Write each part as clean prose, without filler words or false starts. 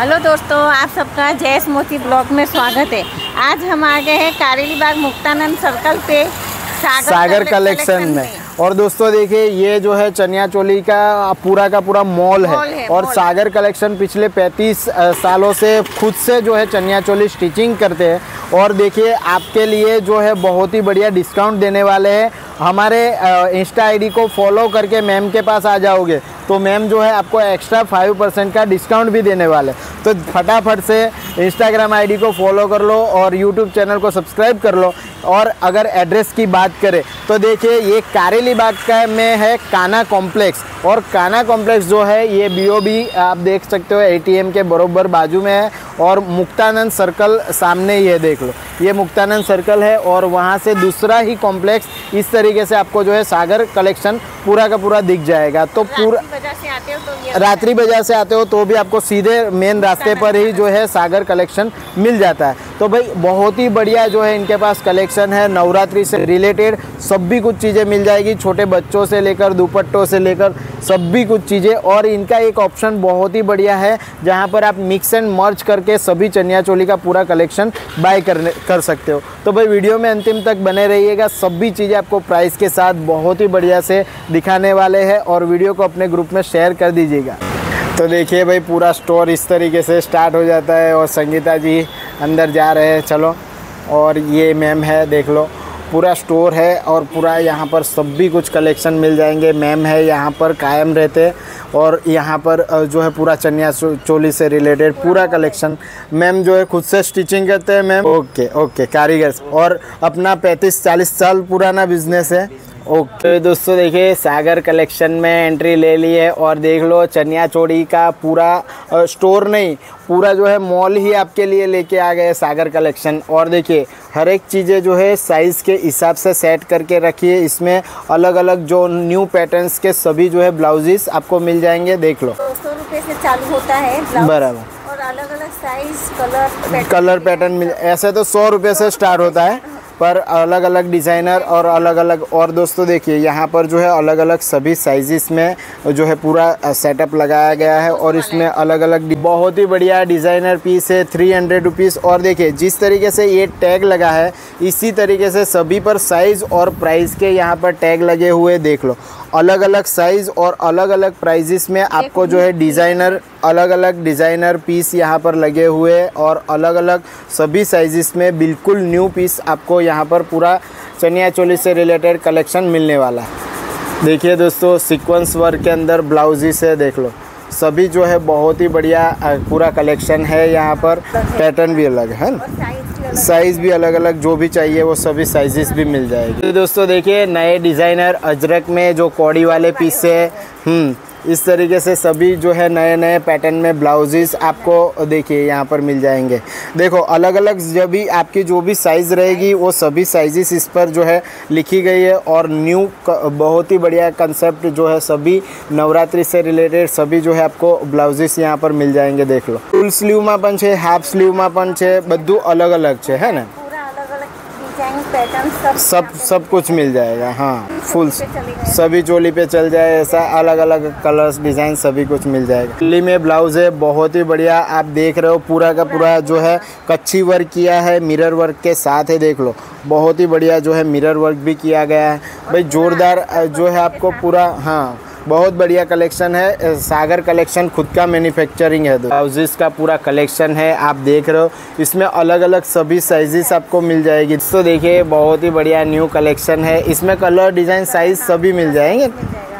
Hello दोस्तों, आप सबका जयेश मोची ब्लॉग में स्वागत है। आज हम आ गए हैं कारेलीबाग मुक्तानंद सर्कल पे सागर कलेक्शन में। और दोस्तों देखिए, ये जो है चनिया चोली का पूरा मॉल है और सागर कलेक्शन पिछले 35 सालों से खुद से जो है चनिया चोली स्टिचिंग करते हैं। और देखिए आपके लिए जो है बहुत ही बढ़िया डिस्काउंट देने वाले हैं। हमारे इंस्टा आईडी को फॉलो करके मैम के पास आ जाओगे तो मैम जो है आपको एक्स्ट्रा 5% का डिस्काउंट भी देने वाले। तो फटाफट से इंस्टाग्राम आईडी को फॉलो कर लो और यूट्यूब चैनल को सब्सक्राइब कर लो। और अगर एड्रेस की बात करें तो देखिए ये कारेलीबाग का में है काना कॉम्प्लेक्स। और काना कॉम्प्लेक्स जो है ये BOB आप देख सकते हो, ATM के बरोबर बाजू में है। और मुक्तानंद सर्कल सामने ये देख लो, ये मुक्तानंद सर्कल है और वहाँ से दूसरा ही कॉम्प्लेक्स इस तरीके से आपको जो है सागर कलेक्शन पूरा का पूरा दिख जाएगा। तो पूरा रात्रि बाजार से आते हो तो भी आपको सीधे मेन रास्ते पर ही जो है सागर कलेक्शन मिल जाता है। तो भाई बहुत ही बढ़िया जो है इनके पास कलेक्शन है, नवरात्रि से रिलेटेड सब भी कुछ चीज़ें मिल जाएगी, छोटे बच्चों से लेकर दुपट्टों से लेकर सब भी कुछ चीज़ें। और इनका एक ऑप्शन बहुत ही बढ़िया है जहां पर आप मिक्स एंड मर्ज करके सभी चनिया चोली का पूरा कलेक्शन बाय कर सकते हो। तो भाई वीडियो में अंतिम तक बने रहिएगा, सभी चीज़ें आपको प्राइस के साथ बहुत ही बढ़िया से दिखाने वाले हैं। और वीडियो को अपने ग्रुप में शेयर कर दीजिएगा। तो देखिए भाई पूरा स्टोर इस तरीके से स्टार्ट हो जाता है और संगीता जी अंदर जा रहे हैं, चलो। और ये मैम है, देख लो पूरा स्टोर है और पूरा यहाँ पर सब भी कुछ कलेक्शन मिल जाएंगे। मैम है यहाँ पर कायम रहते हैं और यहाँ पर जो है पूरा चनिया चोली से रिलेटेड पूरा कलेक्शन मैम जो है खुद से स्टिचिंग करते हैं। मैम ओके कारीगर और अपना 35-40 साल पुराना बिजनेस है। ओके दोस्तों देखिए सागर कलेक्शन में एंट्री ले ली है और देख लो चनिया चोली का पूरा स्टोर नहीं, पूरा जो है मॉल ही आपके लिए लेके आ गए सागर कलेक्शन। और देखिए हर एक चीज़ें जो है साइज़ के हिसाब से सेट करके रखिए। इसमें अलग अलग जो न्यू पैटर्न्स के सभी जो है ब्लाउजेस आपको मिल जाएंगे, देख लो। 200 रुपये से चालू होता है बराबर, और अलग अलग साइज कलर पैटर्न मिल, ऐसे तो 100 रुपये से स्टार्ट होता है पर अलग अलग डिज़ाइनर और अलग अलग। और दोस्तों देखिए यहाँ पर जो है अलग अलग सभी साइज़ेस में जो है पूरा सेटअप लगाया गया है और इसमें अलग अलग बहुत ही बढ़िया डिज़ाइनर पीस है 300 रुपीज़। और देखिए जिस तरीके से ये टैग लगा है इसी तरीके से सभी पर साइज़ और प्राइस के यहाँ पर टैग लगे हुए, देख लो। अलग अलग साइज़ और अलग अलग प्राइजेस में आपको जो है डिज़ाइनर अलग अलग डिज़ाइनर पीस यहाँ पर लगे हुए और अलग अलग सभी साइजेस में बिल्कुल न्यू पीस आपको यहाँ पर पूरा चनिया चोली से रिलेटेड कलेक्शन मिलने वाला है। देखिए दोस्तों सीक्वेंस वर्क के अंदर ब्लाउजेस है, देख लो। सभी जो है बहुत ही बढ़िया पूरा कलेक्शन है यहाँ पर, पैटर्न भी अलग है, साइज़ भी अलग अलग, जो भी चाहिए वो सभी साइजेस भी मिल जाएगी। तो दोस्तों देखिए नए डिज़ाइनर अजरक में जो कौड़ी वाले पीस है, इस तरीके से सभी जो है नए नए पैटर्न में ब्लाउजेस आपको देखिए यहाँ पर मिल जाएंगे। देखो अलग अलग जब भी आपकी जो भी साइज़ रहेगी वो सभी साइजेस इस पर जो है लिखी गई है। और न्यू बहुत ही बढ़िया कंसेप्ट जो है सभी नवरात्रि से रिलेटेड सभी जो है आपको ब्लाउजेस यहाँ पर मिल जाएंगे, देख लो। फुल स्लीव में पंच है, हाफ स्लीव में पंच है, बद्धू अलग अलग है ना, सब कुछ मिल जाएगा। हाँ फुल सभी चोली पे चल जाए ऐसा अलग अलग कलर्स डिज़ाइन सभी कुछ मिल जाएगा। चोली में ब्लाउज है बहुत ही बढ़िया, आप देख रहे हो पूरा का पूरा जो है कच्ची वर्क किया है मिरर वर्क के साथ है, देख लो। बहुत ही बढ़िया जो है मिरर वर्क भी किया गया है भाई, जोरदार जो है आपको पूरा। हाँ बहुत बढ़िया कलेक्शन है, सागर कलेक्शन खुद का मैन्युफैक्चरिंग है। ब्लाउजेस का पूरा कलेक्शन है, आप देख रहे हो इसमें अलग अलग सभी साइजेस आपको मिल जाएगी। तो देखिए बहुत ही बढ़िया न्यू कलेक्शन है, इसमें कलर डिज़ाइन साइज सभी मिल जाएंगे।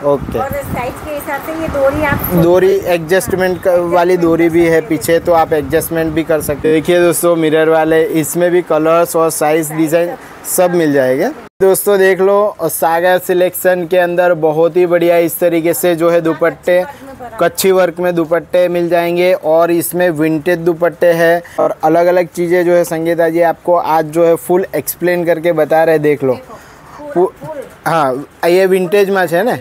ओके और साइज के हिसाब से ये डोरी आप डोरी एडजस्टमेंट वाली डोरी भी है पीछे, तो आप एडजस्टमेंट भी कर सकते हो। देखिए दोस्तों मिरर वाले, इसमें भी कलर्स और साइज डिज़ाइन सब मिल जाएगा। दोस्तों देख लो सागर सिलेक्शन के अंदर बहुत ही बढ़िया इस तरीके से जो है दुपट्टे कच्ची वर्क में दुपट्टे मिल जाएंगे और इसमें विंटेज दुपट्टे हैं और अलग अलग चीज़ें जो है संगीता जी आपको आज जो है फुल एक्सप्लेन करके बता रहे, देख लो। हाँ ये विंटेज मैच है ना,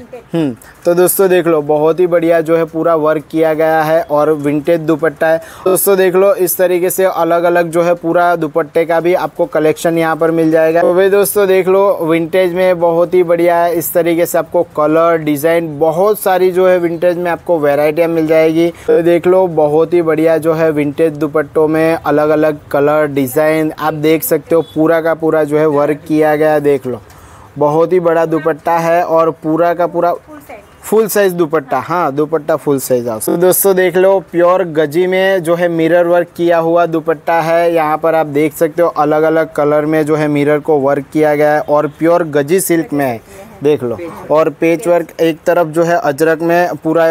तो दोस्तों देख लो बहुत ही बढ़िया जो है पूरा वर्क किया गया है और विंटेज दुपट्टा है। दोस्तों देख लो इस तरीके से अलग अलग जो है पूरा दुपट्टे का भी आपको कलेक्शन यहाँ पर मिल जाएगा। तो भाई दोस्तों देख लो विंटेज में बहुत ही बढ़िया है, इस तरीके से आपको कलर डिजाइन बहुत सारी जो है विंटेज में आपको वेराइटियाँ मिल जाएगी। तो देख लो बहुत ही बढ़िया जो है विंटेज दुपट्टों में अलग अलग कलर डिजाइन आप देख सकते हो, पूरा का पूरा जो है वर्क किया गया है। देख लो बहुत ही बड़ा दुपट्टा है और पूरा का पूरा फुल साइज दुपट्टा, हाँ दुपट्टा फुल साइज। तो दोस्तों देख लो प्योर गजी में जो है मिरर वर्क किया हुआ दुपट्टा है, यहाँ पर आप देख सकते हो अलग अलग कलर में जो है मिरर को वर्क किया गया है और प्योर गजी सिल्क में है देख लो। और पेच वर्क एक तरफ जो है अजरक में पूरा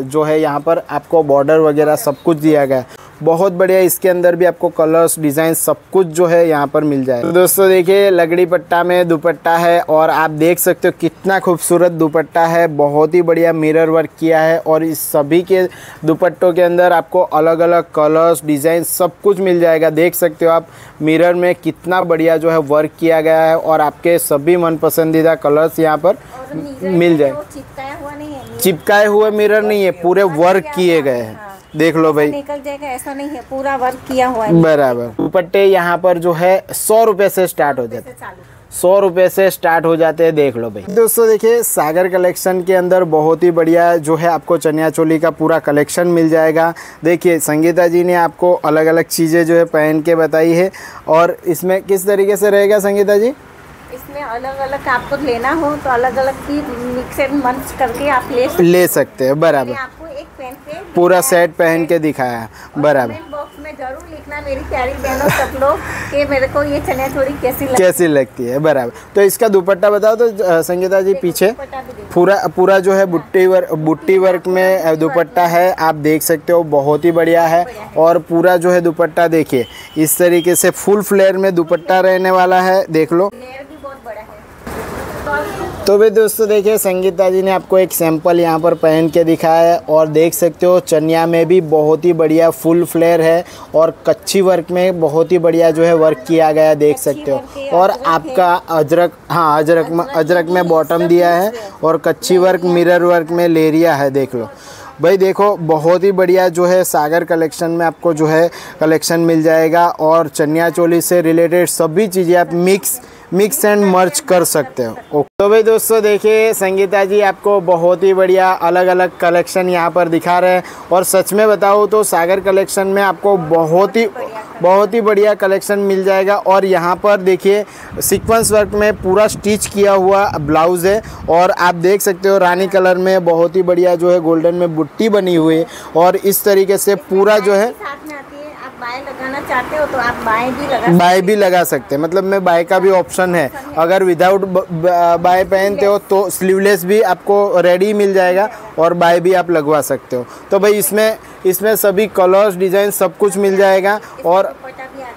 जो है यहाँ पर आपको बॉर्डर वगैरह सब कुछ दिया गया है, बहुत बढ़िया। इसके अंदर भी आपको कलर्स डिज़ाइन सब कुछ जो है यहाँ पर मिल जाएगा। तो दोस्तों देखिए लकड़ी पट्टा में दुपट्टा है और आप देख सकते हो कितना खूबसूरत दुपट्टा है, बहुत ही बढ़िया मिरर वर्क किया है और इस सभी के दुपट्टों के अंदर आपको अलग अलग कलर्स डिज़ाइन सब कुछ मिल जाएगा। देख सकते हो आप मिरर में कितना बढ़िया जो है वर्क किया गया है और आपके सभी मन पसंदीदा कलर्स यहाँ पर मिल जाए। चिपकाए हुए मिरर नहीं है, पूरे वर्क किए गए हैं। देख लो भाई निकल जाएगा ऐसा नहीं है, पूरा वर्क किया हुआ है बराबर। दुपट्टे यहाँ पर जो है 100 रुपए से स्टार्ट हो जाते हैं, 100 रुपए से स्टार्ट हो जाते हैं। देख लो भाई दोस्तों देखिए सागर कलेक्शन के अंदर बहुत ही बढ़िया जो है आपको चनिया चोली का पूरा कलेक्शन मिल जाएगा। देखिए संगीता जी ने आपको अलग अलग चीज़ें जो है पहन के बताई है और इसमें किस तरीके से रहेगा संगीता जी? इसमें अलग अलग आपको लेना हो तो अलग अलग भी मिक्स एंड मैच करके आप ले सकते हैं बराबर। आपको एक पेन पे पूरा सेट पहन के दिखाया बराबर। कमेंट बॉक्स में जरूर लिखना मेरी प्यारी बहनों सब लोग कि मेरे को ये चनिया चोली कैसी लगती है बराबर। तो इसका दुपट्टा बताओ तो संगीता जी, पीछे पूरा जो है बुट्टी वर्क में दुपट्टा है, आप देख सकते हो बहुत ही बढ़िया है। और पूरा जो है दुपट्टा देखिए इस तरीके से फुल फ्लेयर में दुपट्टा रहने वाला है। देख लो तो भी दोस्तों देखिए संगीता जी ने आपको एक सैंपल यहाँ पर पहन के दिखाया है और देख सकते हो चनिया में भी बहुत ही बढ़िया फुल फ्लेयर है और कच्ची वर्क में बहुत ही बढ़िया जो है वर्क किया गया है देख सकते हो। और आपका अजरक, हाँ अजरक में बॉटम दिया है और कच्ची वर्क मिरर वर्क में लेरिया है। देख लो भाई देखो बहुत ही बढ़िया जो है सागर कलेक्शन में आपको जो है कलेक्शन मिल जाएगा और चनिया चोली से रिलेटेड सभी चीज़ें आप मिक्स एंड मर्च कर सकते हो। तो भाई दोस्तों देखिए संगीता जी आपको बहुत ही बढ़िया अलग अलग कलेक्शन यहाँ पर दिखा रहे हैं और सच में बताऊँ तो सागर कलेक्शन में आपको बहुत ही बढ़िया कलेक्शन मिल जाएगा। और यहाँ पर देखिए सीक्वेंस वर्क में पूरा स्टिच किया हुआ ब्लाउज़ है और आप देख सकते हो रानी कलर में बहुत ही बढ़िया जो है गोल्डन में बुट्टी बनी हुई है और इस तरीके से पूरा जो है बाय लगाना चाहते हो तो आप बाय भी लगा सकते हैं, मतलब मैं बाय का भी ऑप्शन है। अगर विदाउट बाय पहनते हो तो स्लीवलेस भी आपको रेडी मिल जाएगा और बाय भी आप लगवा सकते हो। तो भाई इसमें सभी कलर्स डिज़ाइन सब कुछ मिल जाएगा और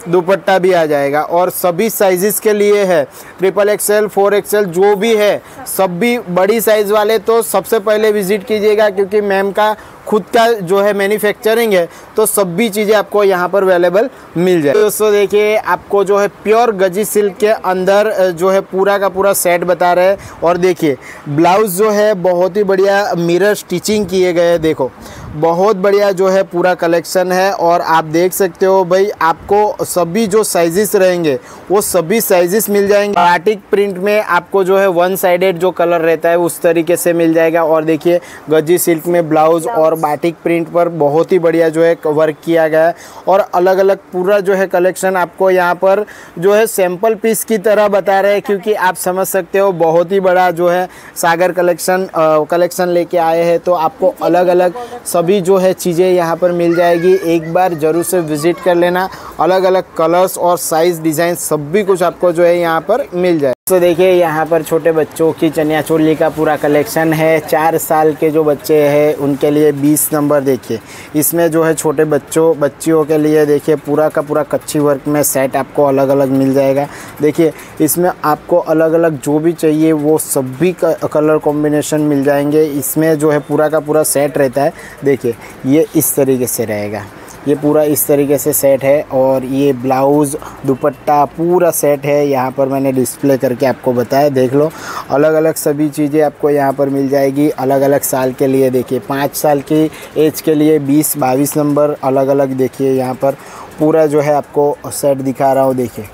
दुपट्टा भी आ जाएगा और सभी साइजेस के लिए है, 3XL 4XL जो भी है सब भी। बड़ी साइज़ वाले तो सबसे पहले विजिट कीजिएगा क्योंकि मैम का खुद का जो है मैन्युफैक्चरिंग है तो सब भी चीज़ें आपको यहाँ पर अवेलेबल मिल जाए। दोस्तों देखिए आपको जो है प्योर गजी सिल्क के अंदर जो है पूरा का पूरा सेट बता रहे हैं और देखिए ब्लाउज़ जो है बहुत ही बढ़िया मिरर स्टिचिंग किए गए हैं। देखो बहुत बढ़िया जो है पूरा कलेक्शन है और आप देख सकते हो भाई आपको सभी जो साइजेस रहेंगे वो सभी साइजेस मिल जाएंगे। बाटिक प्रिंट में आपको जो है 1 साइडेड जो कलर रहता है उस तरीके से मिल जाएगा और देखिए गजी सिल्क में ब्लाउज़ और बाटिक प्रिंट पर बहुत ही बढ़िया जो है वर्क किया गया है और अलग अलग पूरा जो है कलेक्शन आपको यहाँ पर जो है सैम्पल पीस की तरह बता रहे हैं क्योंकि आप समझ सकते हो बहुत ही बड़ा जो है सागर कलेक्शन लेके आए हैं तो आपको अलग अलग अभी जो है चीज़ें यहाँ पर मिल जाएगी। एक बार ज़रूर से विज़िट कर लेना, अलग अलग कलर्स और साइज़ डिज़ाइन सब भी कुछ आपको जो है यहाँ पर मिल जाए। तो देखिए यहाँ पर छोटे बच्चों की चनिया चोली का पूरा कलेक्शन है। 4 साल के जो बच्चे हैं उनके लिए 20 नंबर देखिए, इसमें जो है छोटे बच्चियों के लिए देखिए पूरा का पूरा कच्ची वर्क में सेट आपको अलग अलग मिल जाएगा। देखिए इसमें आपको अलग अलग जो भी चाहिए वो सभी कलर कॉम्बिनेशन मिल जाएंगे। इसमें जो है पूरा का पूरा सेट रहता है। देखिए ये इस तरीके से रहेगा ये पूरा इस तरीके से सेट है और ये ब्लाउज़ दुपट्टा पूरा सेट है। यहाँ पर मैंने डिस्प्ले करके आपको बताया, देख लो अलग अलग सभी चीज़ें आपको यहाँ पर मिल जाएगी अलग अलग साल के लिए। देखिए 5 साल की एज के लिए 20-22 नंबर अलग अलग, देखिए यहाँ पर पूरा जो है आपको सेट दिखा रहा हूँ। देखिए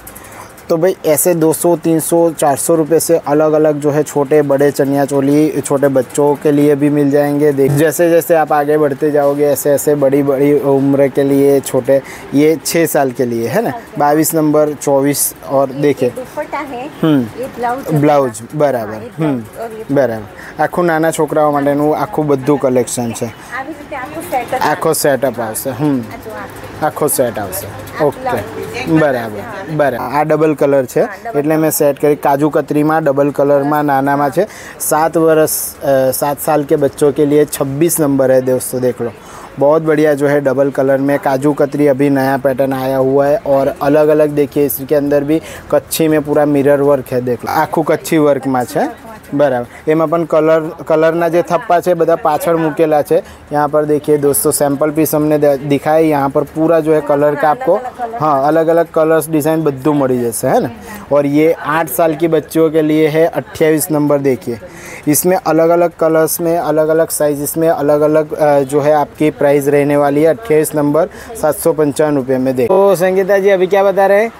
तो भाई ऐसे 200, 300, 400 रुपये से अलग अलग जो है छोटे बड़े चनिया चोली छोटे बच्चों के लिए भी मिल जाएंगे। देख जैसे जैसे आप आगे बढ़ते जाओगे ऐसे ऐसे बड़ी बड़ी उम्र के लिए छोटे, ये 6 साल के लिए है ना, 22 नंबर 24। और देखे ब्लाउज बराबर बराबर आखू नाना छोकराओ माटेनु आखू बधु कलेक्शन है। आखो सेटअप आवशे आखो सेट आवशे ओके बराबर बराबर। आ डबल कलर है एटले मैं सेट करी काजू कतरी में डबल कलर में नाना में है। 7 साल के बच्चों के लिए 26 नंबर है दोस्तों, देख लो बहुत बढ़िया जो है डबल कलर में काजू कतरी अभी नया पैटर्न आया हुआ है। और अलग अलग देखिए इसके अंदर भी कच्छी में पूरा मिरर वर्क है, देख लो आखू कच्छी वर्क में है बराबर। एम अपन कलरना जो थप्पा है बदा पाछड़ मूकेला है। यहाँ पर देखिए दोस्तों सैम्पल पीस हमने दिखाए, यहाँ पर पूरा जो है कलर का आपको हाँ अलग अलग कलर्स डिज़ाइन बधू मिली जैसे है ना। और ये 8 साल की बच्चियों के लिए है 28 नंबर, देखिए इसमें अलग अलग कलर्स में अलग अलग साइज़ में अलग अलग जो है आपकी प्राइस रहने वाली है 28 नंबर 755 रुपये में। देखो तो संगीता जी अभी क्या बता रहे हैं,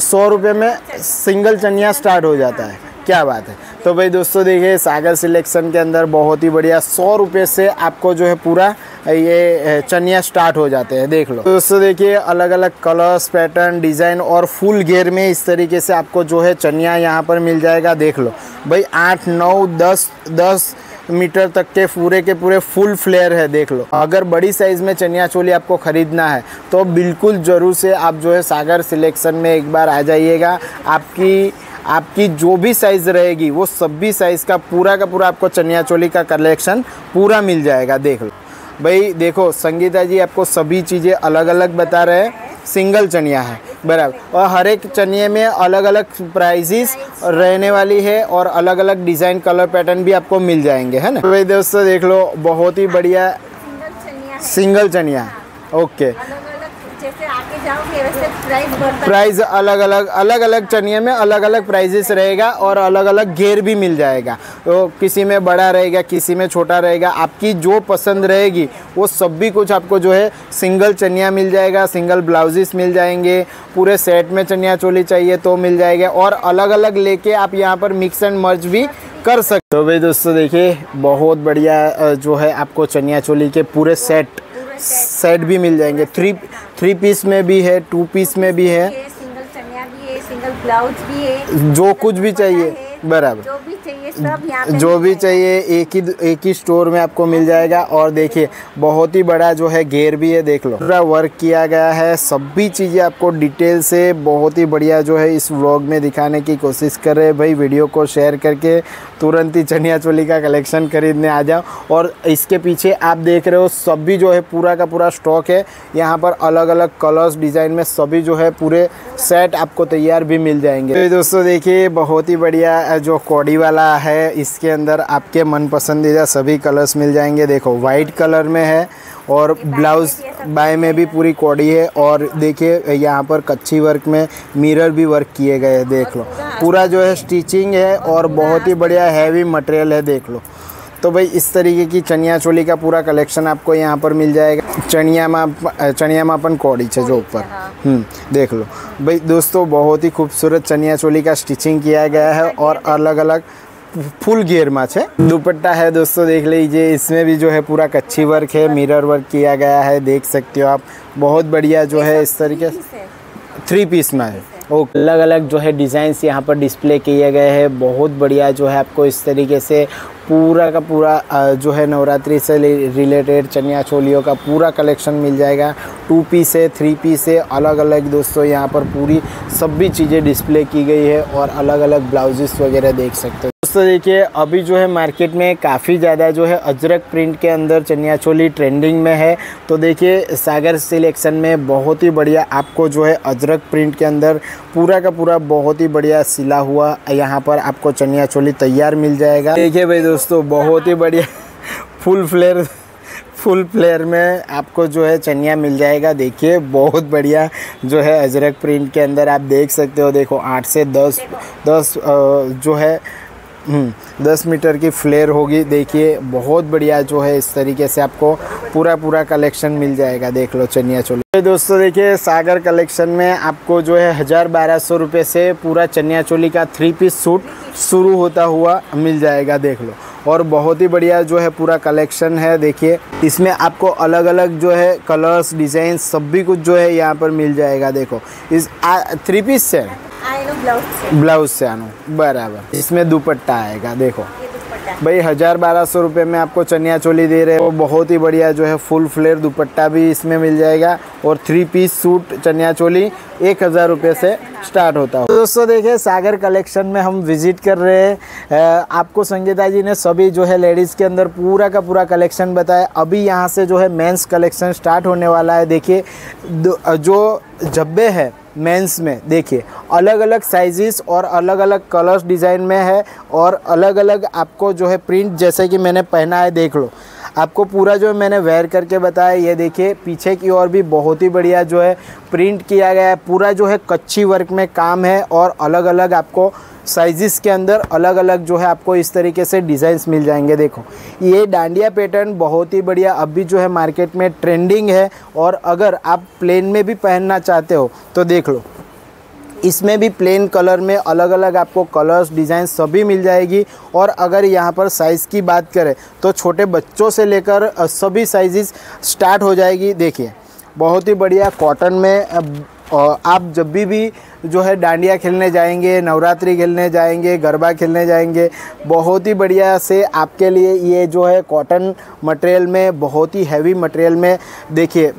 100 रुपये में सिंगल चनिया स्टार्ट हो जाता है, क्या बात है। तो भाई दोस्तों देखिए सागर सिलेक्शन के अंदर बहुत ही बढ़िया 100 रुपये से आपको जो है पूरा ये चनिया स्टार्ट हो जाते हैं, देख लो दोस्तों। देखिए अलग अलग कलर्स पैटर्न डिज़ाइन और फुल घेर में इस तरीके से आपको जो है चनिया यहाँ पर मिल जाएगा, देख लो भाई 8, 9, 10 मीटर तक के पूरे फुल फ्लेयर है, देख लो। अगर बड़ी साइज़ में चनिया चोली आपको ख़रीदना है तो बिल्कुल ज़रूर से आप जो है सागर सिलेक्शन में एक बार आ जाइएगा। आपकी जो भी साइज़ रहेगी वो सभी साइज़ का पूरा आपको चनिया चोली का कलेक्शन पूरा मिल जाएगा, देख लो भाई। देखो संगीता जी आपको सभी चीज़ें अलग अलग बता रहे हैं, सिंगल चनिया है बराबर और हर एक चनिए में अलग अलग प्राइजेस रहने वाली है और अलग अलग डिज़ाइन कलर पैटर्न भी आपको मिल जाएंगे है ना। भाई दोस्तों देख लो बहुत ही बढ़िया सिंगल चनिया ओके। प्राइस अलग अलग चनिया में अलग अलग प्राइजेस रहेगा और अलग अलग घेर भी मिल जाएगा, तो किसी में बड़ा रहेगा किसी में छोटा रहेगा, आपकी जो पसंद रहेगी वो सब भी कुछ आपको जो है सिंगल चनिया मिल जाएगा, सिंगल ब्लाउजेस मिल जाएंगे, पूरे सेट में चनिया चोली चाहिए तो मिल जाएगा और अलग अलग लेके आप यहाँ पर मिक्स एंड मर्ज भी कर सकते हो। भाई दोस्तों देखिए बहुत बढ़िया जो है आपको चनिया चोली के पूरे सेट भी मिल जाएंगे, थ्री पीस में भी है 2 पीस में भी है, सिंगल चनिया भी है, सिंगल ब्लाउज भी है, जो कुछ भी चाहिए बराबर जो भी चाहिए एक ही स्टोर में आपको मिल जाएगा। और देखिए बहुत ही बड़ा जो है घेर भी है, देख लो पूरा वर्क किया गया है, सभी चीज़ें आपको डिटेल से बहुत ही बढ़िया जो है इस व्लॉग में दिखाने की कोशिश कर रहे हैं। भाई वीडियो को शेयर करके तुरंत ही चनिया चोली का कलेक्शन खरीदने आ जाओ। और इसके पीछे आप देख रहे हो सभी जो है पूरा का पूरा स्टॉक है, यहाँ पर अलग अलग कलर्स डिज़ाइन में सभी जो है पूरे सेट आपको तैयार भी मिल जाएंगे। दोस्तों देखिए बहुत ही बढ़िया जो कॉडी वाला है इसके अंदर आपके मन पसंदीदा सभी कलर्स मिल जाएंगे, देखो वाइट कलर में है और ब्लाउज बाय में भी पूरी कॉडी है। और देखिए यहाँ पर कच्ची वर्क में मिरर भी वर्क किए गए हैं, देख लो पूरा जो है स्टिचिंग है और बहुत ही बढ़िया हैवी मटेरियल है, देख लो। तो भाई इस तरीके की चनिया चोली का पूरा कलेक्शन आपको यहाँ पर मिल जाएगा। चनिया में अपन कौड़ी है जो ऊपर देख लो भाई दोस्तों बहुत ही खूबसूरत चनिया चोली का स्टिचिंग किया गया है और अलग अलग फुल घेर में है। दुपट्टा है दोस्तों देख लीजिए, इसमें भी जो है पूरा कच्ची वर्क है, मिरर वर्क किया गया है, देख सकते हो आप बहुत बढ़िया जो है इस तरीके से 3 पीस में है। ओके अलग अलग जो है डिज़ाइंस यहाँ पर डिस्प्ले किए गए हैं, बहुत बढ़िया जो है आपको इस तरीके से पूरा का पूरा जो है नवरात्रि से रिलेटेड चनिया चोलियों का पूरा कलेक्शन मिल जाएगा। 2 पीस है 3 पीस है अलग अलग, दोस्तों यहाँ पर पूरी सभी चीज़ें डिस्प्ले की गई है और अलग अलग ब्लाउजेस वगैरह देख सकते हो। दोस्तों देखिए अभी जो है मार्केट में काफ़ी ज़्यादा जो है अजरक प्रिंट के अंदर चनिया चोली ट्रेंडिंग में है, तो देखिए सागर सिलेक्शन में बहुत ही बढ़िया आपको जो है अजरक प्रिंट के अंदर पूरा का पूरा बहुत ही बढ़िया सिला हुआ यहाँ पर आपको चनिया चोली तैयार मिल जाएगा। देखिए भाई दोस्तों बहुत ही बढ़िया फुल फ्लेयर फुल फ्लेयर में आपको जो है चनिया मिल जाएगा। देखिए बहुत बढ़िया जो है अजरक प्रिंट के अंदर आप देख सकते हो। देखो 8 से 10 जो है 10 मीटर की फ्लेयर होगी। देखिए बहुत बढ़िया जो है इस तरीके से आपको पूरा कलेक्शन मिल जाएगा। देख लो चनिया चोली। दोस्तों देखिए सागर कलेक्शन में आपको जो है 1000-1200 रुपये से पूरा चनिया चोली का 3 पीस सूट शुरू होता हुआ मिल जाएगा। देख लो और बहुत ही बढ़िया जो है पूरा कलेक्शन है। देखिए इसमें आपको अलग अलग जो है कलर्स डिज़ाइन सब भी कुछ जो है यहाँ पर मिल जाएगा। देखो इस 3 पीस से ब्लाउज से आनो बराबर इसमें दुपट्टा आएगा। देखो भाई 1000-1200 रुपये में आपको चनिया चोली दे रहे हो। बहुत ही बढ़िया जो है फुल फ्लेयर दुपट्टा भी इसमें मिल जाएगा और 3 पीस सूट चनिया चोली 1000 रुपये से स्टार्ट होता हो। दोस्तों देखिए सागर कलेक्शन में हम विजिट कर रहे हैं। आपको संगीता जी ने सभी जो है लेडीज़ के अंदर पूरा का पूरा कलेक्शन बताया। अभी यहाँ से जो है मेन्स कलेक्शन स्टार्ट होने वाला है। देखिए जो झब्बे है मेंस में देखिए अलग अलग साइजेस और अलग अलग कलर्स डिज़ाइन में है और अलग अलग आपको जो है प्रिंट जैसे कि मैंने पहना है। देख लो आपको पूरा जो मैंने वेयर करके बताया। ये देखिए पीछे की ओर भी बहुत ही बढ़िया जो है प्रिंट किया गया है। पूरा जो है कच्ची वर्क में काम है और अलग अलग आपको साइजेस के अंदर अलग अलग जो है आपको इस तरीके से डिज़ाइंस मिल जाएंगे। देखो ये डांडिया पैटर्न बहुत ही बढ़िया अभी जो है मार्केट में ट्रेंडिंग है और अगर आप प्लेन में भी पहनना चाहते हो तो देख लो इसमें भी प्लेन कलर में अलग अलग आपको कलर्स डिज़ाइन सभी मिल जाएगी। और अगर यहाँ पर साइज़ की बात करें तो छोटे बच्चों से लेकर सभी साइजेस स्टार्ट हो जाएगी। देखिए बहुत ही बढ़िया कॉटन में आप जब भी जो है डांडिया खेलने जाएंगे, नवरात्रि खेलने जाएंगे, गरबा खेलने जाएंगे, बहुत ही बढ़िया से आपके लिए ये जो है कॉटन मटेरियल में बहुत ही हैवी मटेरियल में देखिए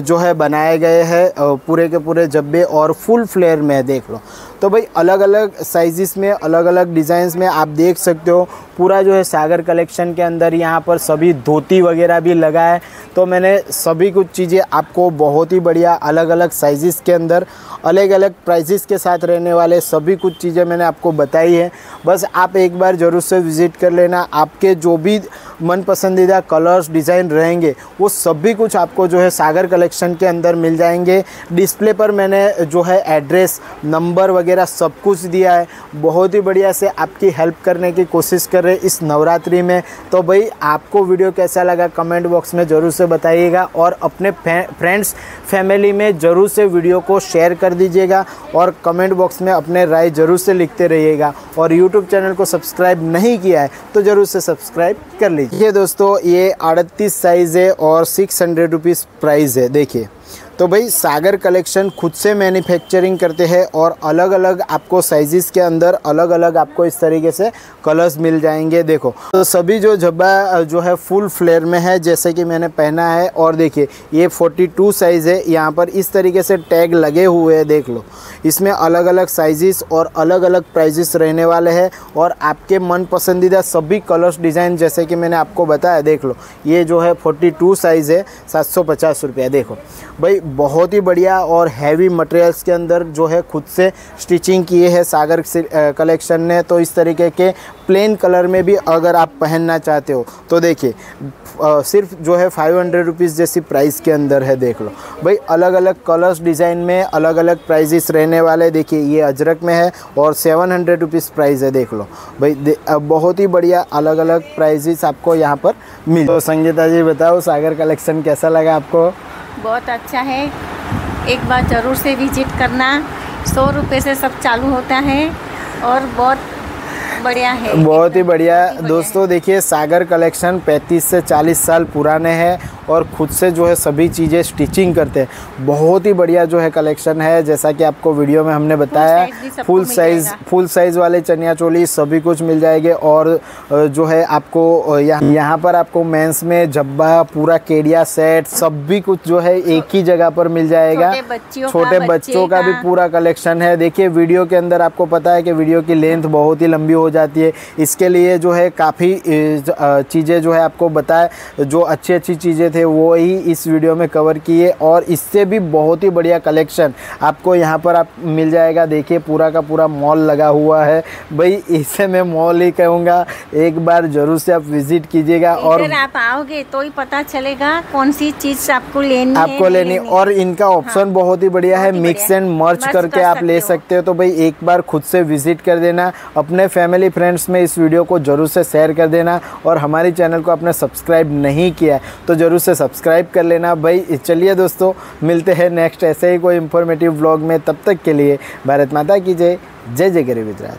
जो है बनाए गए हैं पूरे के पूरे जब्बे और फुल फ्लेयर में। देख लो तो भाई अलग अलग साइजेस में अलग अलग डिज़ाइंस में आप देख सकते हो। पूरा जो है सागर कलेक्शन के अंदर यहाँ पर सभी धोती वगैरह भी लगा है। तो मैंने सभी कुछ चीज़ें आपको बहुत ही बढ़िया अलग अलग साइजेस के अंदर अलग अलग प्राइजेस के साथ रहने वाले सभी कुछ चीज़ें मैंने आपको बताई है। बस आप एक बार ज़रूर से विज़िट कर लेना। आपके जो भी मन पसंदीदा कलर्स डिज़ाइन रहेंगे वो सभी कुछ आपको जो है सागर कलेक्शन के अंदर मिल जाएंगे। डिस्प्ले पर मैंने जो है एड्रेस नंबर वगैरह सब कुछ दिया है। बहुत ही बढ़िया से आपकी हेल्प करने की कोशिश कर रहे इस नवरात्रि में। तो भाई आपको वीडियो कैसा लगा कमेंट बॉक्स में ज़रूर से बताइएगा और अपने फ्रेंड्स फैमिली में ज़रूर से वीडियो को शेयर कर दीजिएगा और कमेंट बॉक्स में अपने राय ज़रूर से लिखते रहिएगा। और यूट्यूब चैनल को सब्सक्राइब नहीं किया है तो ज़रूर से सब्सक्राइब कर लीजिए। ये दोस्तों ये 38 साइज़ है और 600 रुपीज़ प्राइस है। देखिए तो भाई सागर कलेक्शन खुद से मैन्युफैक्चरिंग करते हैं और अलग अलग आपको साइजेस के अंदर अलग अलग आपको इस तरीके से कलर्स मिल जाएंगे। देखो तो सभी जो झब्बा जो है फुल फ्लेयर में है जैसे कि मैंने पहना है। और देखिए ये 42 साइज़ है। यहाँ पर इस तरीके से टैग लगे हुए हैं। देख लो इसमें अलग अलग साइजेस और अलग अलग प्राइजेस रहने वाले हैं और आपके मन पसंदीदा सभी कलर्स डिज़ाइन जैसे कि मैंने आपको बताया। देख लो ये जो है 42 साइज़ है 750 रुपया। देखो भाई बहुत ही बढ़िया और हैवी मटेरियल्स के अंदर जो है खुद से स्टिचिंग किए हैं सागर कलेक्शन ने। तो इस तरीके के प्लेन कलर में भी अगर आप पहनना चाहते हो तो देखिए सिर्फ जो है 500 रुपीज़ जैसी प्राइस के अंदर है। देख लो भाई अलग अलग कलर्स डिज़ाइन में अलग अलग प्राइजेस रहने वाले। देखिए ये अजरक में है और 700 रुपीज़ प्राइस है। देख लो भाई बहुत ही बढ़िया अलग अलग प्राइजेस आपको यहाँ पर मिले। तो संगीता जी बताओ सागर कलेक्शन कैसा लगा आपको? बहुत अच्छा है, एक बार ज़रूर से विजिट करना। 100 रुपये से सब चालू होता है और बहुत बढ़िया है, बहुत ही बढ़िया। दोस्तों देखिए सागर कलेक्शन 35 से 40 साल पुराने हैं और ख़ुद से जो है सभी चीज़ें स्टिचिंग करते हैं। बहुत ही बढ़िया जो है कलेक्शन है जैसा कि आपको वीडियो में हमने बताया। फुल साइज़ वाले चनिया चोली सभी कुछ मिल जाएंगे। और जो है आपको यहाँ पर आपको मेंस में जब्बा पूरा केडिया सेट सभी कुछ जो है एक ही जगह पर मिल जाएगा। छोटे बच्चों का भी पूरा कलेक्शन है। देखिए वीडियो के अंदर आपको पता है कि वीडियो की लेंथ बहुत ही लंबी हो जाती है, इसके लिए जो है काफ़ी चीज़ें जो है आपको बताया। जो अच्छी अच्छी चीज़ें थी थे वो ही इस वीडियो में कवर किए और इससे भी बहुत ही बढ़िया कलेक्शन आपको यहाँ पर आप मिल जाएगा। देखिए पूरा का पूरा मॉल लगा हुआ है भाई, इसे मैं मॉल ही कहूँगा। एक बार ज़रूर से आप विजिट कीजिएगा और अगर आप आओगे तो ही पता चलेगा कौन सी चीज़ आपको लेनी है। और इनका ऑप्शन बहुत ही बढ़िया है, मिक्स एंड मर्च करके आप ले सकते हो। तो भाई एक बार खुद से विजिट कर देना, अपने फैमिली फ्रेंड्स में इस वीडियो को ज़रूर से शेयर कर देना और हमारे चैनल को आपने सब्सक्राइब नहीं किया है तो ज़रूर से सब्सक्राइब कर लेना भाई। चलिए दोस्तों, मिलते हैं नेक्स्ट ऐसे ही कोई इन्फॉर्मेटिव व्लॉग में, तब तक के लिए भारत माता की जय, जय जय गरीब गुजरात।